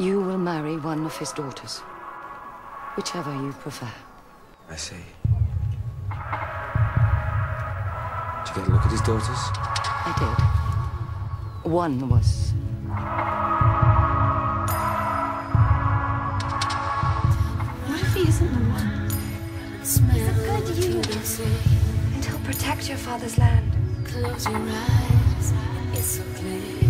You will marry one of his daughters, whichever you prefer. I see. Did you get a look at his daughters? I did. One was... What if he isn't the one? He's a good youth, and he'll protect your father's land. Close your eyes, it's so clear.